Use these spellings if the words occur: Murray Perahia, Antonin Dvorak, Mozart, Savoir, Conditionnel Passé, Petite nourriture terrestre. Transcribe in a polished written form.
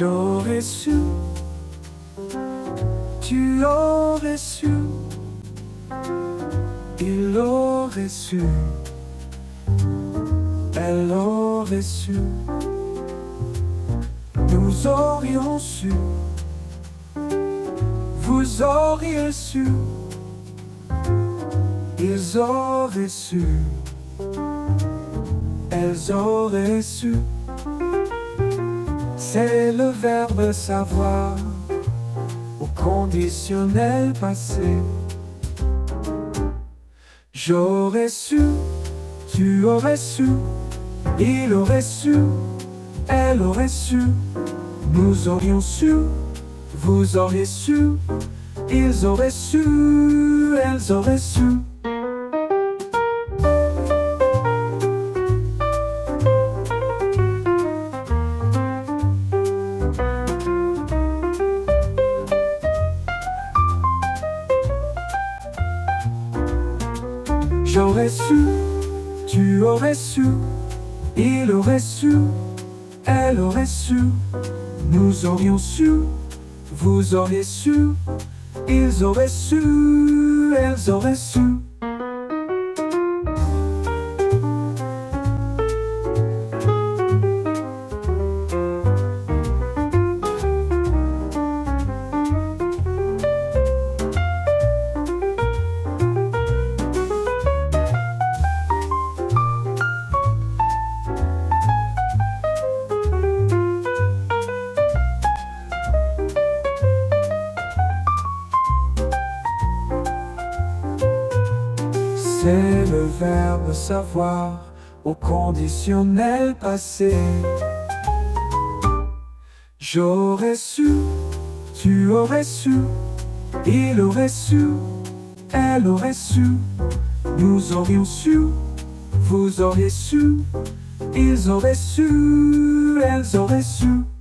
j'aurais su, tu aurais su, il aurait su, elle aurait su, nous aurions su, vous auriez su, ils auraient su, elles auraient su. C'est le verbe savoir au conditionnel passé. J'aurais su, tu aurais su, il aurait su, elle aurait su, nous aurions su, vous auriez su, ils auraient su, elles auraient su. J'aurais su, tu aurais su, il aurait su, elle aurait su, nous aurions su, vous auriez su, ils auraient su, elles auraient su. C'est le verbe savoir au conditionnel passé. J'aurais su, tu aurais su, il aurait su, elle aurait su, nous aurions su, vous auriez su, ils auraient su, elles auraient su.